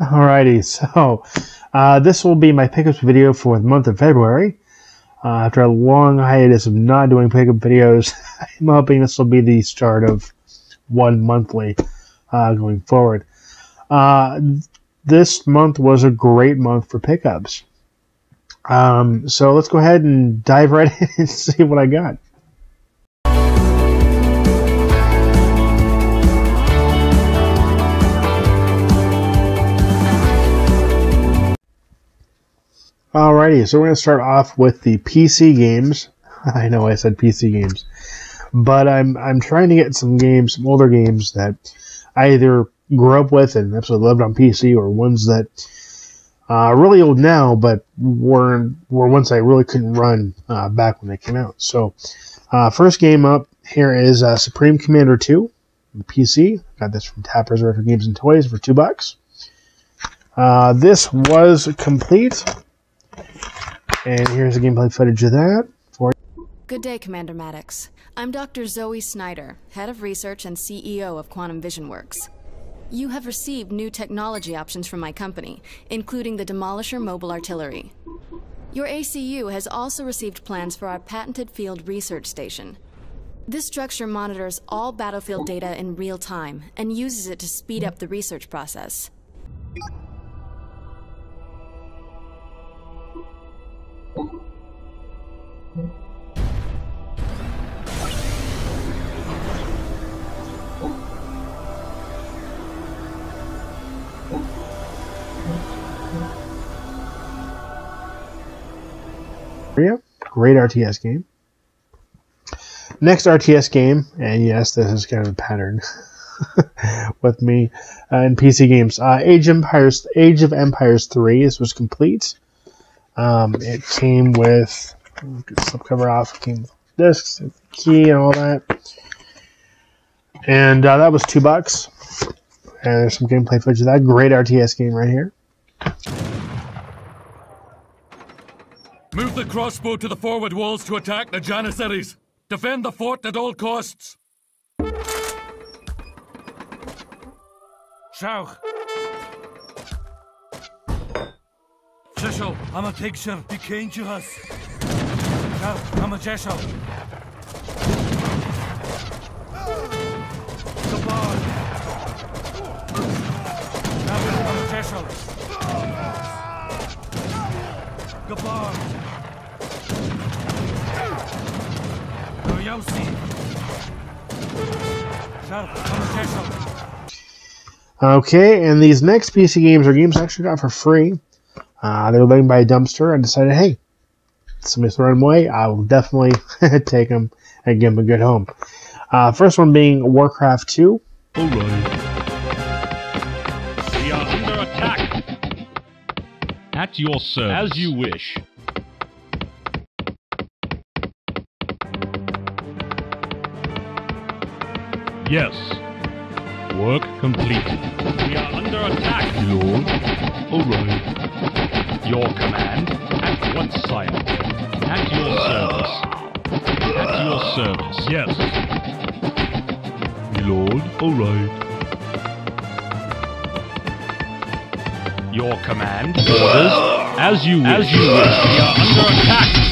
Alrighty, so this will be my pickups video for the month of February. After a long hiatus of not doing pickup videos, I'm hoping this will be the start of one monthly going forward. This month was a great month for pickups. So let's go ahead and dive right in and see what I got. Alrighty, so we're going to start off with the PC games. I know I said PC games, but I'm trying to get some games, some older games that I either grew up with and absolutely loved on PC, or ones that are really old now, but were ones I really couldn't run back when they came out. So first game up here is Supreme Commander 2 on the PC. Got this from Tapper's Retro Games and Toys for $2. This was complete. And here's the gameplay footage of that for you. Good day, Commander Maddox. I'm Dr. Zoe Snyder, head of research and CEO of Quantum Vision Works. You have received new technology options from my company, including the Demolisher mobile artillery. Your ACU has also received plans for our patented field research station. This structure monitors all battlefield data in real time and uses it to speed up the research process. Great RTS game. Next RTS game, and yes, this is kind of a pattern with me in PC games. Age of Empires 3. This was complete. It came with slipcover off, came with discs, key, and all that. And that was $2. And there's some gameplay footage of that. Great RTS game right here. Move the crossbow to the forward walls to attack the Janissaries. Defend the fort at all costs. Schauch. Jeshel, I'm a picture. Be kind to us. Schauch, I'm a Jeshel. The ball. Now I'm a Jeshel. The ball. Okay, and these next PC games are games I actually got for free. They were laying by a dumpster. I decided, hey, somebody's throwing them away. I will definitely take them and give them a good home. First one being Warcraft 2. All right. We are under attack. At your service. As you wish. Yes. Work completed. We are under attack, Lord. All right. Your command at once, sire. At your service. At your service. Yes. Lord, all right. Your command orders as you wish. As you wish. We are under attack.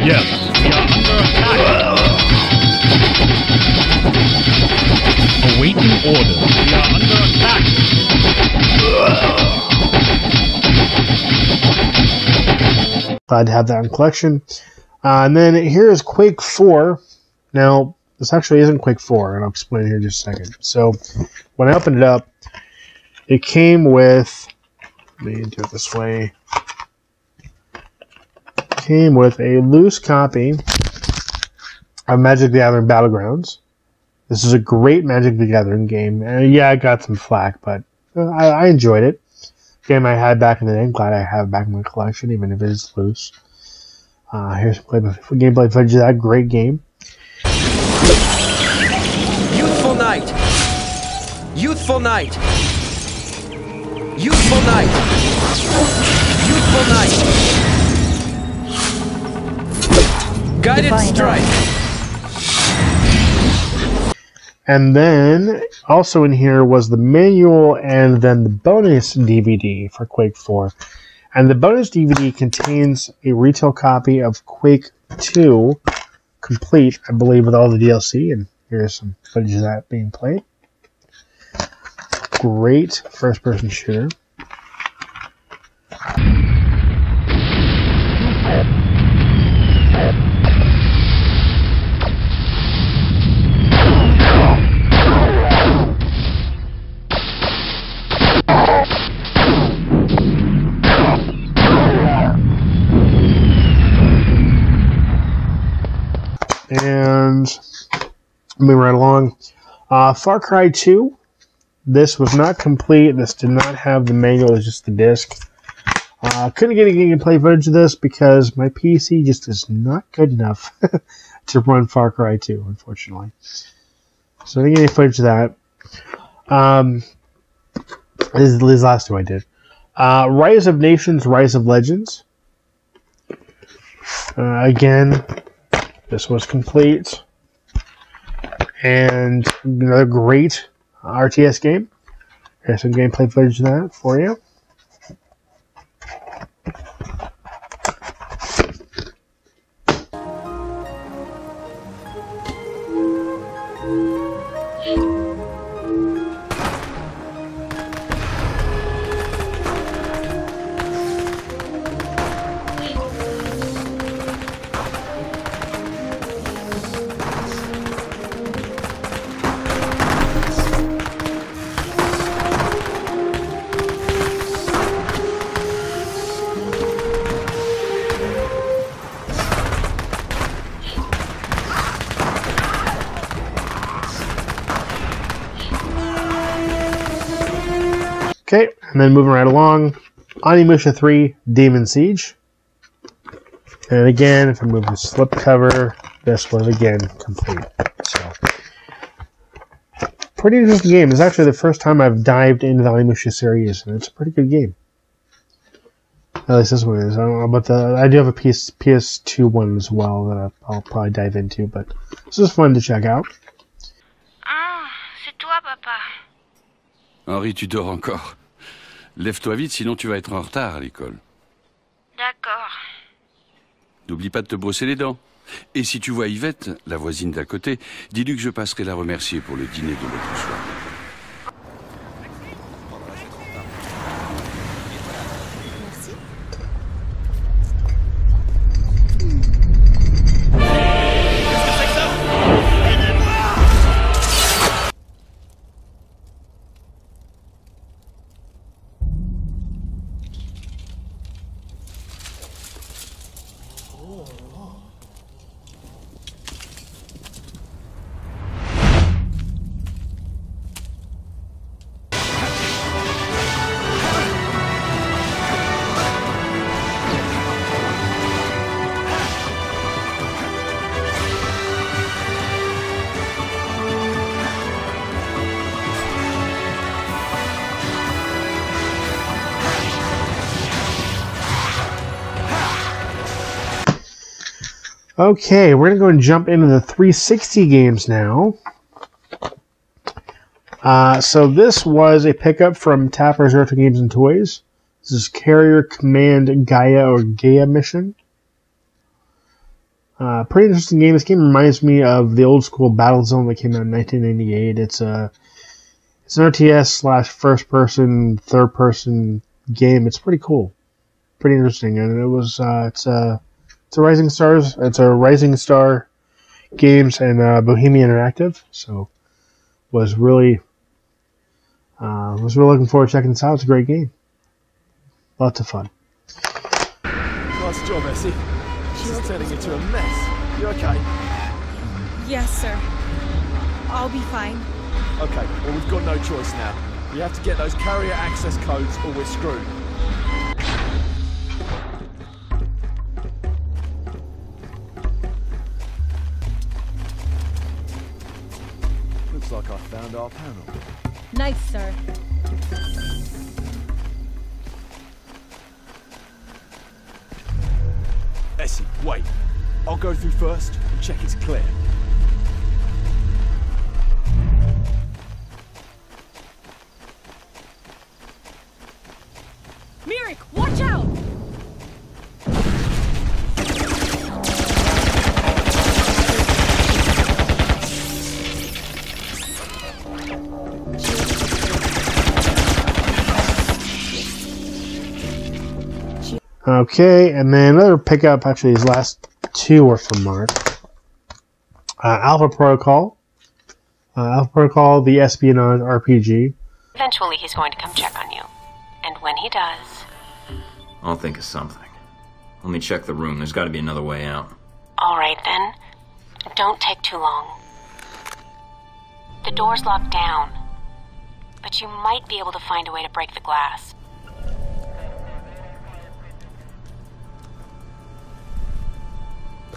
Yes, we are under attack. Awaiting orders. We are under attack. Glad to have that in collection. And then here is Quake 4. Now, this actually isn't Quake 4, and I'll explain here in just a second. So, when I opened it up, it came with... Let me do it this way. Came with a loose copy of Magic the Gathering Battlegrounds. This is a great Magic the Gathering game. And yeah, I got some flack, but I enjoyed it. Game I had back in the day. I'm glad I have it back in my collection, even if it is loose. Here's some gameplay footage of that great game. Youthful night. Youthful night. Youthful night. beautiful night. Guided strike. And then also in here was the manual and then the bonus DVD for Quake 4. And the bonus DVD contains a retail copy of Quake 2, complete, I believe, with all the DLC. And here's some footage of that being played. Great first-person shooter. And moving right along, Far Cry 2. This was not complete. This did not have the manual. It was just the disc. Couldn't get any gameplay footage of this because my PC just is not good enough to run Far Cry 2, unfortunately. So I didn't get any footage of that. This is the last two I did. Rise of Nations, Rise of Legends. Again, this was complete. And another great RTS game. Here's some gameplay footage of that for you. Okay, and then moving right along, Onimusha 3: Demon Siege. And again, if I move the slipcover, this was again complete. So, pretty interesting game. It's actually the first time I've dived into the Onimusha series, and it's a pretty good game. At least this one is. I don't know about the. I do have a PS2 one as well that I'll probably dive into, but this is fun to check out. Ah, c'est toi, papa. Henri, tu dors encore. Lève-toi vite, sinon tu vas être en retard à l'école. D'accord. N'oublie pas de te brosser les dents. Et si tu vois Yvette, la voisine d'à côté, dis-lui que je passerai la remercier pour le dîner de l'autre soir. Okay, we're going to go and jump into the 360 games now. So this was a pickup from Tapper's Retro Games and Toys. This is Carrier Command Gaia or Gaia Mission. Pretty interesting game. This game reminds me of the old school Battlezone that came out in 1998. It's an RTS / first person, third person game. It's pretty cool, pretty interesting, and it was It's a Rising Star Games and Bohemia Interactive. So was really looking forward to checking this out. It's a great game. Lots of fun. Nice job, Essie. She's turning into a mess. You okay? Yes, sir. I'll be fine. Okay, well we've got no choice now. We have to get those carrier access codes or we're screwed. Like I found our panel. Nice, sir. see. Wait. I'll go through first and check it's clear. Mirik, watch out! Okay, and then another pickup, actually his last two were from Mark. Alpha Protocol. Alpha Protocol, the espionage RPG. Eventually he's going to come check on you. And when he does... I'll think of something. Let me check the room. There's got to be another way out. Alright then. Don't take too long. The door's locked down. But you might be able to find a way to break the glass.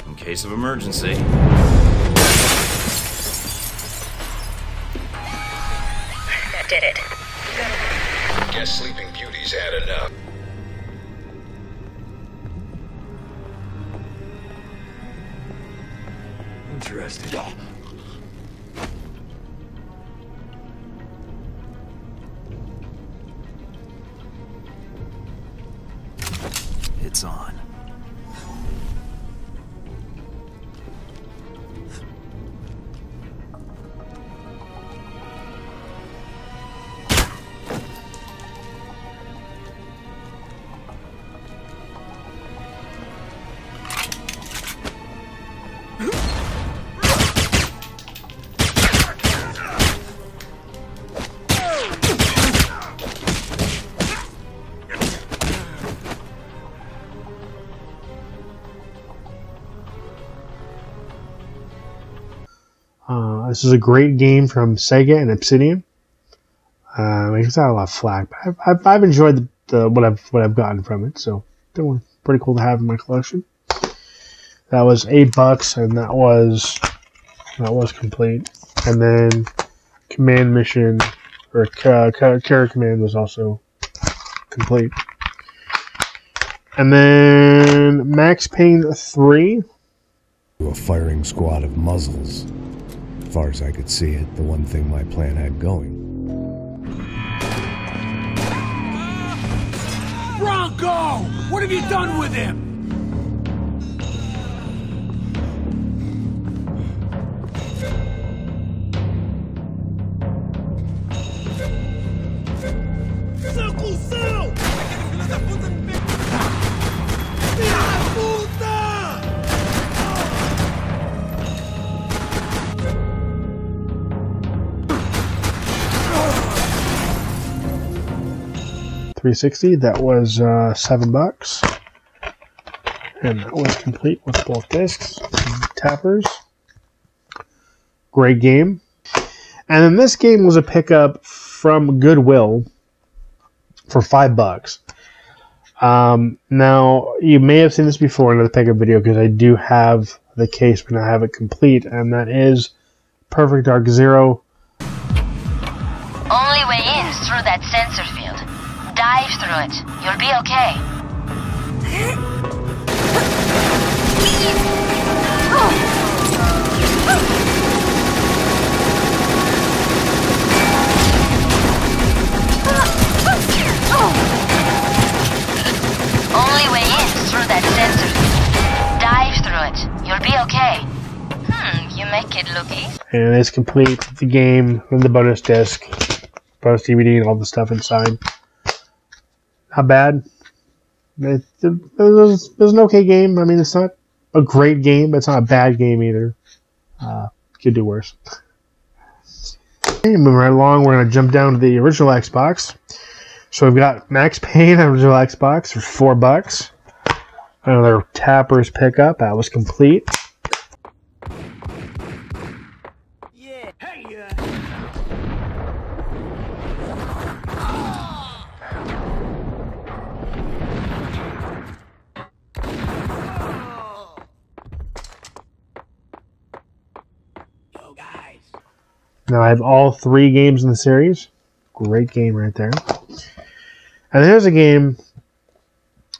In case of emergency. That did it. Guess Sleeping Beauty's had enough. Interesting. It's on. This is a great game from Sega and Obsidian. It's got a lot of flack, but I've enjoyed what I've gotten from it, so that was pretty cool to have in my collection. That was $8, and that was complete. And then Command Mission or Carrier Command was also complete. And then Max Payne 3. A firing squad of muzzles. As far as I could see it, the one thing my plan had going. Bronco! What have you done with him? Circle cell! $360, that was $7, and that was complete with both discs. Tapper's, great game. And then this game was a pickup from Goodwill for $5. Now you may have seen this before in the pickup video because I do have the case, but I have it complete, and that is Perfect Dark Zero. Only way in is through that sensor field. Dive through it. You'll be okay. Only way in is through that sensor. Dive through it. You'll be okay. You make it look easy. And it's complete the game and the bonus disc, bonus DVD, and all the stuff inside. Not bad. It was an okay game. I mean, it's not a great game, but it's not a bad game either. Could do worse. Okay, moving right along, we're going to jump down to the original Xbox. So we've got Max Payne, original Xbox, for $4. Another Tapper's pickup. That was complete. Now I have all three games in the series. Great game right there. And there's a game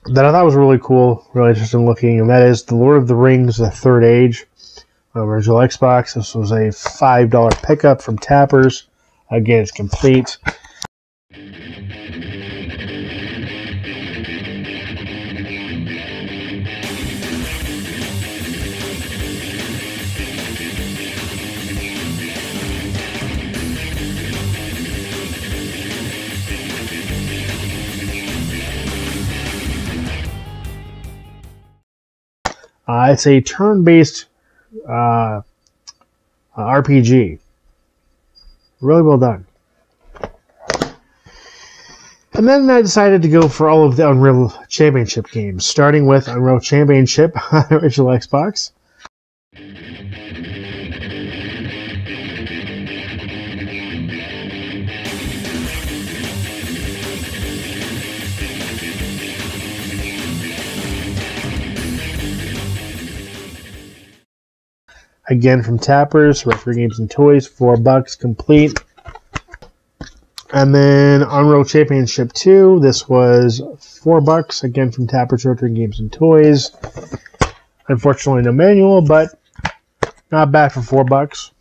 that I thought was really cool, really interesting looking, and that is the Lord of the Rings: The Third Age, original Xbox. This was a $5 pickup from Tapper's. Again, it's complete. It's a turn-based RPG. Really well done. And then I decided to go for all of the Unreal Championship games, starting with Unreal Championship on the original Xbox. Again from Tapper's Retro Games and Toys, $4 complete. And then Unreal Championship 2, this was $4, again from Tapper's Retro Games and Toys. Unfortunately no manual, but not bad for $4.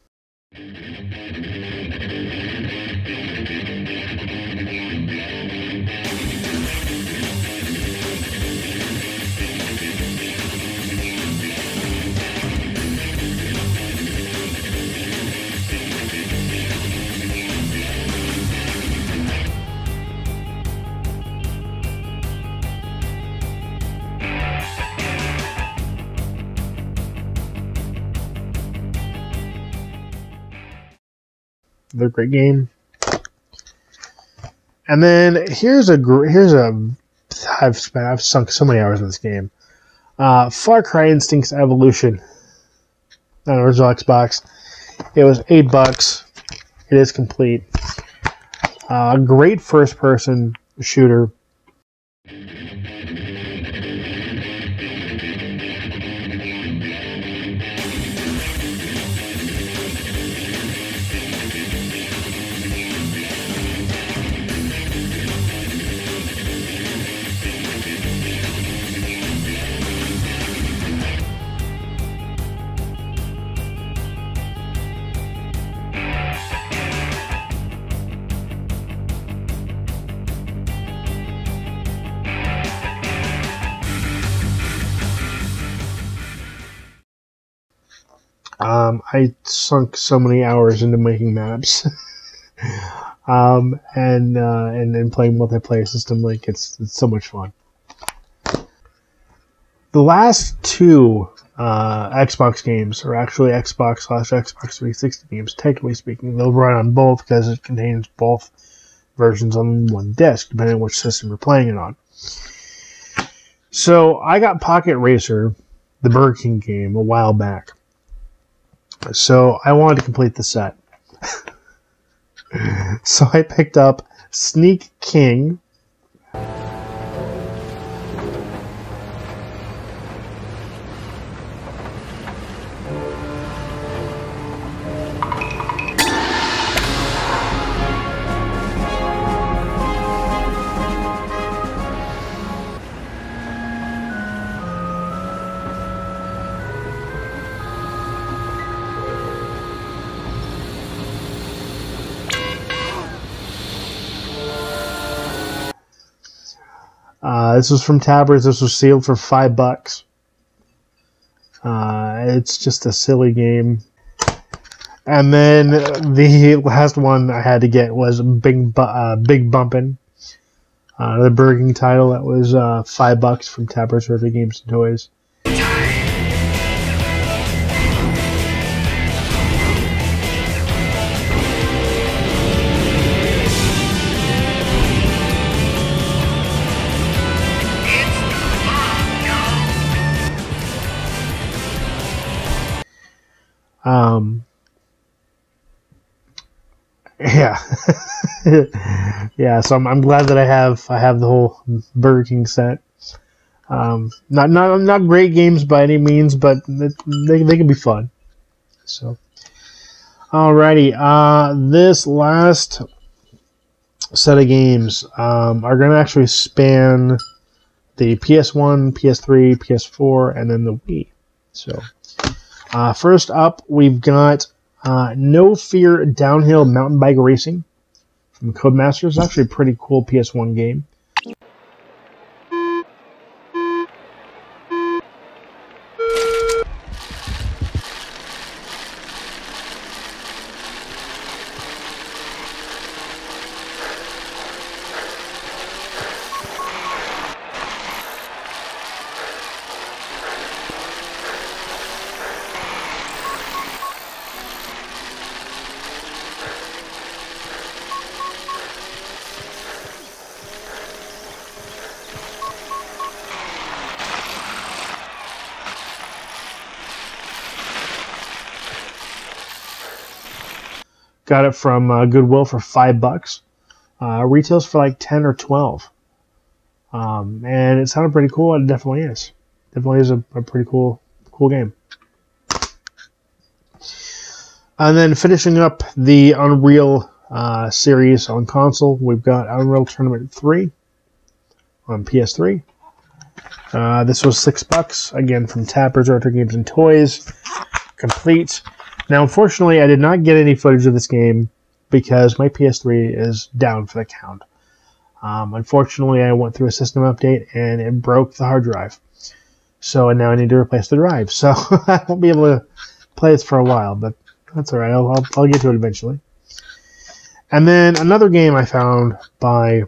They're a great game. And then I've sunk so many hours in this game. Far Cry Instincts Evolution on original Xbox. It was $8. It is complete. Great first-person shooter. I sunk so many hours into making maps, and playing multiplayer system. Like it's so much fun. The last two Xbox games are actually Xbox/Xbox 360 games, technically speaking. They'll run on both because it contains both versions on one disc, depending on which system you're playing it on. So I got Pocket Racer, the Burger King game, a while back. So I wanted to complete the set. So I picked up Sneak King. This was from Tapper's. This was sealed for $5. It's just a silly game. And then the last one I had to get was Big Bumpin', the Burger King title. That was $5 from Tapper's Retro Games and Toys. Yeah, yeah. So I'm glad that I have the whole Burger King set. Not great games by any means, but they can be fun. So, alrighty. This last set of games are going to actually span the PS1, PS3, PS4, and then the Wii. So first up, we've got No Fear Downhill Mountain Bike Racing from Codemasters. It's actually a pretty cool PS1 game. Got it from Goodwill for $5. Retails for like 10 or 12. And it sounded pretty cool. It definitely is. Definitely is a pretty cool game. And then finishing up the Unreal series on console, we've got Unreal Tournament 3 on PS3. This was $6, again from Tapper's Retro Games and Toys. Complete. Now, unfortunately, I did not get any footage of this game because my PS3 is down for the count. Unfortunately, I went through a system update and it broke the hard drive. So now I need to replace the drive. So I won't be able to play this for a while, but that's all right. I'll get to it eventually. And then another game I found by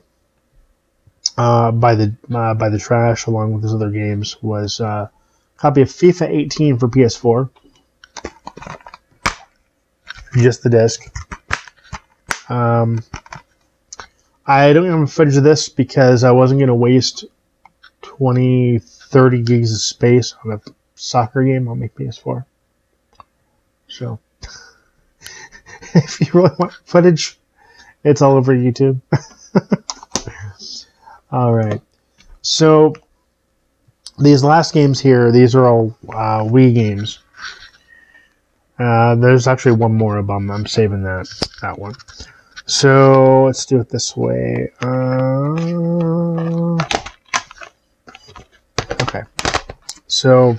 the trash, along with his other games, was a copy of FIFA 18 for PS4. Just the disc. I don't have footage of this because I wasn't going to waste 20, 30 gigs of space on a soccer game on my PS4. So, if you really want footage, it's all over YouTube. All right. So, these last games here, these are all Wii games. There's actually one more of them. I'm saving that one. So let's do it this way. Okay. So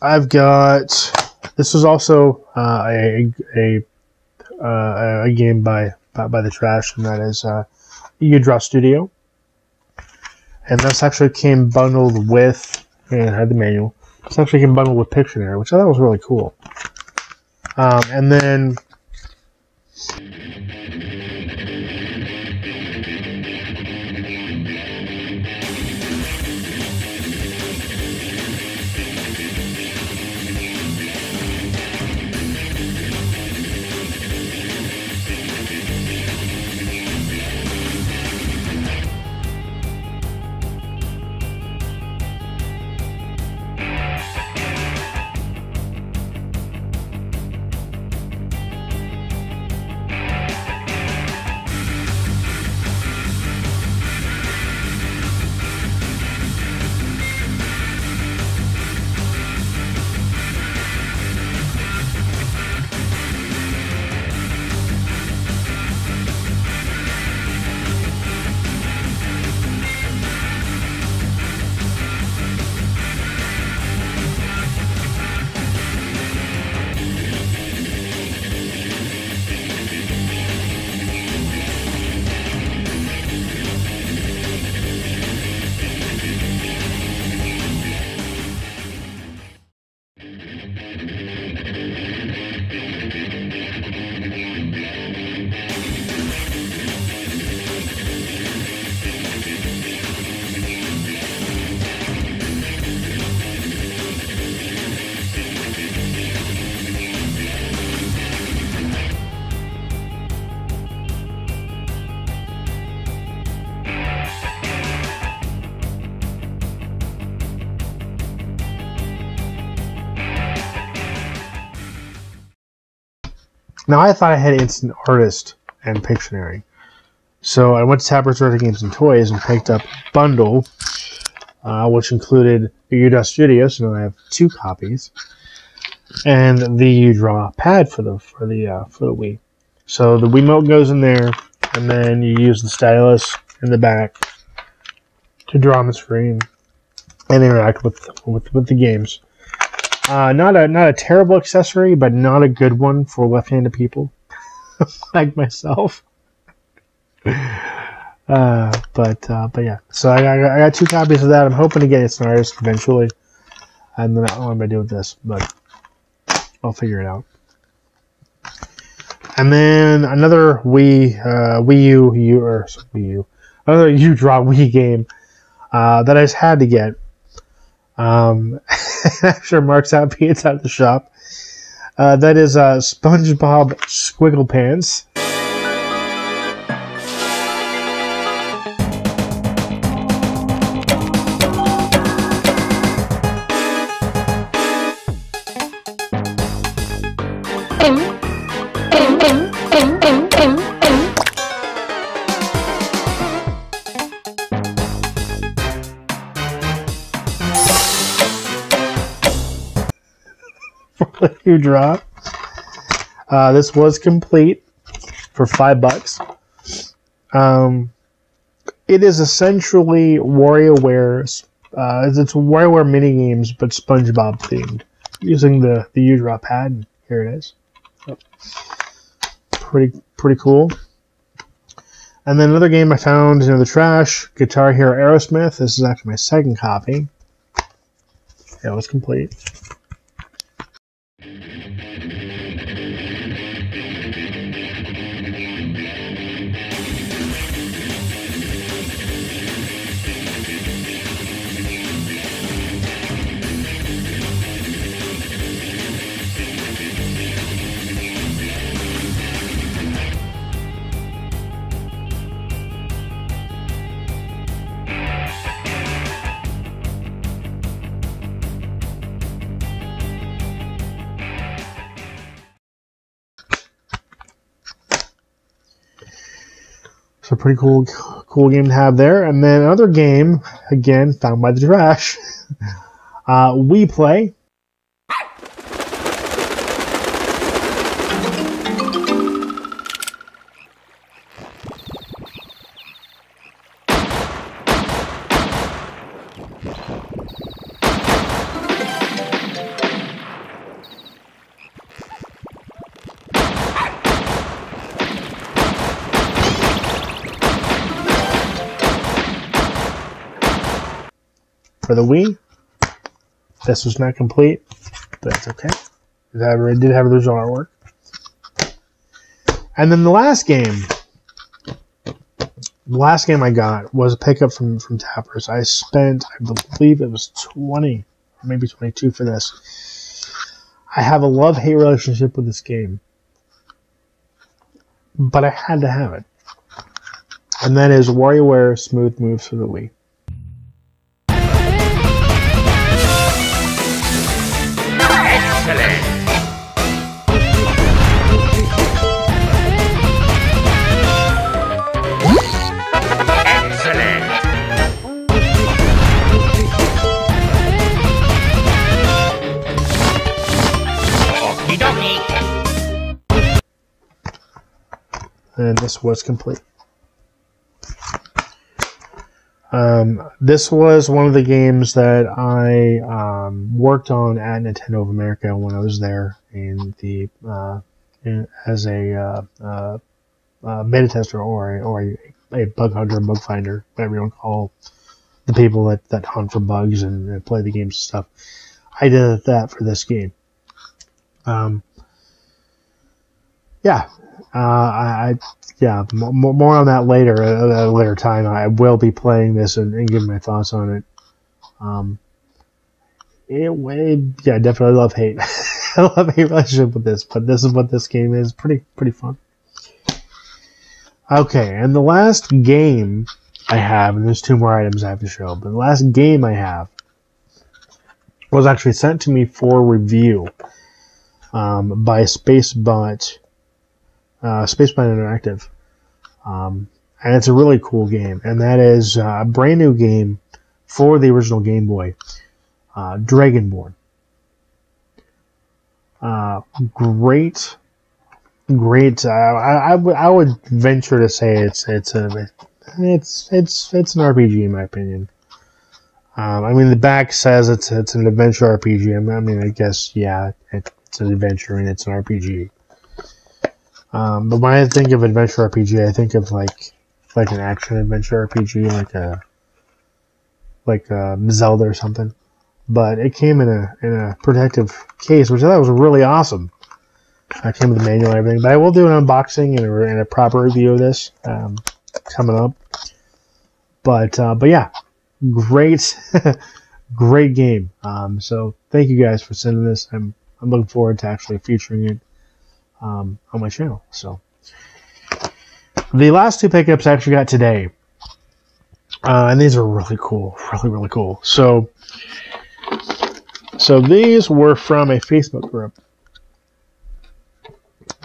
I've got. This is also a game by the trash, and that is uDraw Studio, and this actually came bundled with. And I had the manual. It's actually can bundle with Pictionary, which I thought was really cool. And then now I thought I had Instant Artist and Pictionary, so I went to Tapper's Retro Games and Toys and picked up Bundle, which included the uDraw Studio, so now I have two copies, and the uDraw Pad for the Wii. So the Wiimote goes in there, and then you use the stylus in the back to draw on the screen and interact with the games. Not a terrible accessory, but not a good one for left-handed people like myself. But yeah, so I got two copies of that. I'm hoping to get it an artist eventually. And then I don't know what I'm gonna do with this, but I'll figure it out. And then another another uDraw Wii game that I just had to get. I'm sure Mark's happy it's out of the shop. That is SpongeBob Squiggle Pants. Drop. This was complete for $5. It is essentially WarioWare. It's WarioWare minigames, but SpongeBob themed. Using the uDraw pad. Here it is. Oh. Pretty cool. And then another game I found in the trash, Guitar Hero Aerosmith. This is actually my second copy. It was complete. So pretty cool game to have there. And then another game, again, found by the trash. Wii Play. For the Wii, this was not complete, but that's okay. I did have original artwork. And then the last game I got was a pickup from Tapper's. I spent, I believe it was 20, or maybe 22 for this. I have a love-hate relationship with this game, but I had to have it. And that is WarioWare Smooth Moves for the Wii. And this was complete. This was one of the games that I worked on at Nintendo of America when I was there in the as a beta tester or a bug hunter, bug finder, whatever you want to call the people that hunt for bugs and play the games and stuff. I did that for this game. Yeah. More on that later at a later time. I will be playing this and giving my thoughts on it. Yeah, definitely love hate. I love hate relationship with this, but this is what this game is. Pretty fun. Okay, and the last game I have, and there's two more items I have to show, but the last game I have was actually sent to me for review by Spacebot Interactive, and it's a really cool game, and that is a brand new game for the original Game Boy, Dragonborn. Great great. I would venture to say it's an RPG in my opinion. I mean, the back says it's an adventure RPG. I mean, I guess yeah, it's an adventure and it's an RPG. But when I think of adventure RPG, I think of like an action adventure RPG, like a Zelda or something. But it came in a protective case, which I thought was really awesome. It came with the manual and everything. But I will do an unboxing and a proper review of this coming up. But yeah, great, great game. So thank you guys for sending this. I'm looking forward to actually featuring it on my channel. So the last two pickups I actually got today, and these are really cool, really cool. So these were from a Facebook group.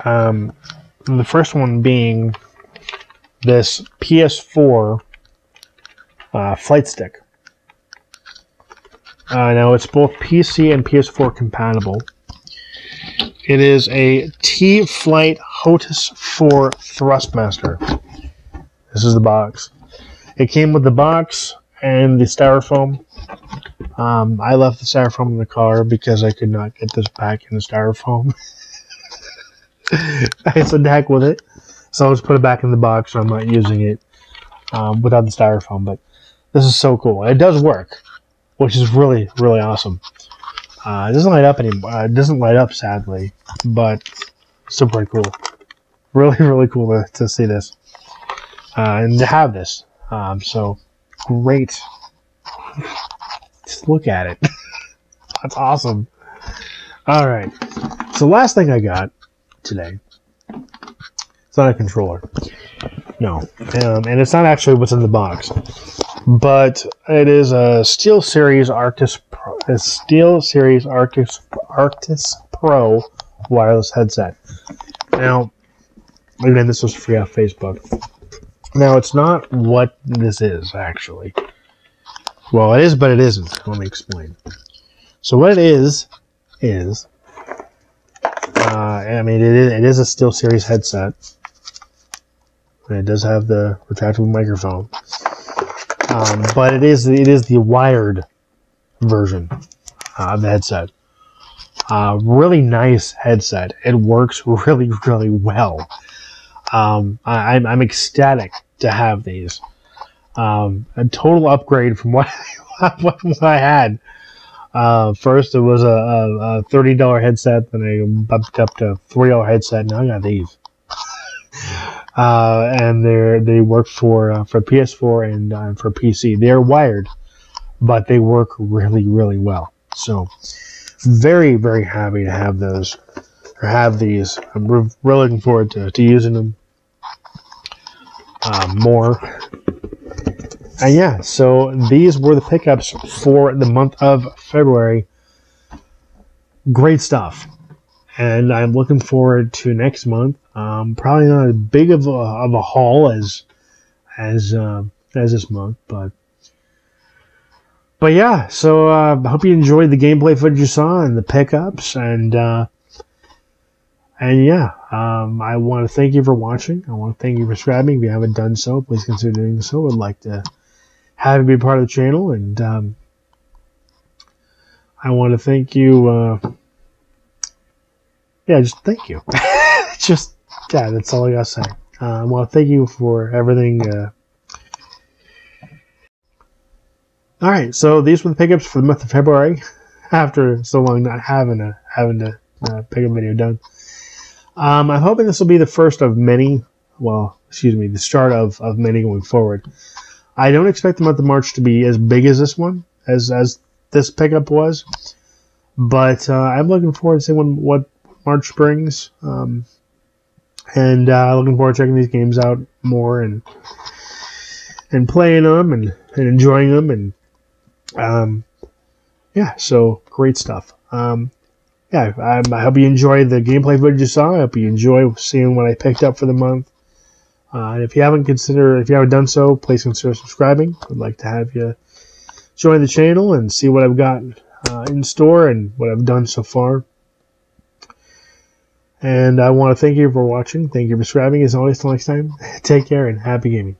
The first one being this PS4 flight stick. Now it's both PC and PS4 compatible. It is a T-Flight HOTUS 4 Thrustmaster. This is the box. It came with the box and the styrofoam. I left the styrofoam in the car because I could not get this back in the styrofoam. I said to heck with it. So I'll just put it back in the box, so I'm not using it without the styrofoam. But this is so cool. It does work, which is really, really awesome. It doesn't light up anymore. It doesn't light up, sadly, but still pretty cool. Really, really cool to see this and to have this. So great. Just look at it. That's awesome. All right. So last thing I got today. It's not a controller. No. And it's not actually what's in the box. But it is a SteelSeries Arctis Pro, a SteelSeries Arctis Pro wireless headset. Now, again, this was free off Facebook. Now, it's not what this is, actually. Well, it is, but it isn't. Let me explain. So what it is, I mean, it is a SteelSeries headset. And it does have the retractable microphone. But it is the wired version of the headset. Really nice headset. It works really, really well. I'm ecstatic to have these. A total upgrade from what I had. First it was a $30 headset, then I bumped up to a $40 headset. Now I got these. And they work for PS4 and for PC. They're wired, but they work really, really well. So very, very happy to have those, or have these. I'm really looking forward to using them more. And yeah, so these were the pickups for the month of February. Great stuff. And I'm looking forward to next month. Probably not as big of a haul as this month, but yeah. So I hope you enjoyed the gameplay footage you saw and the pickups, and yeah. I want to thank you for watching. I want to thank you for subscribing. If you haven't done so, please consider doing so. I would like to have you be part of the channel, and I want to thank you. Yeah, just thank you. Just. Yeah, that's all I gotta say. Well, thank you for everything. All right, so these were the pickups for the month of February. After so long not having to pick a video done, I'm hoping this will be the first of many. Well, excuse me, the start of many going forward. I don't expect the month of March to be as big as this one, as this pickup was, but I'm looking forward to seeing what March brings. And looking forward to checking these games out more and playing them and enjoying them, and yeah, so great stuff. Yeah, I hope you enjoyed the gameplay footage you saw. I hope you enjoy seeing what I picked up for the month. And if you haven't done so, please consider subscribing. I'd like to have you join the channel and see what I've got in store and what I've done so far. And I want to thank you for watching. Thank you for subscribing. As always, till next time, take care and happy gaming.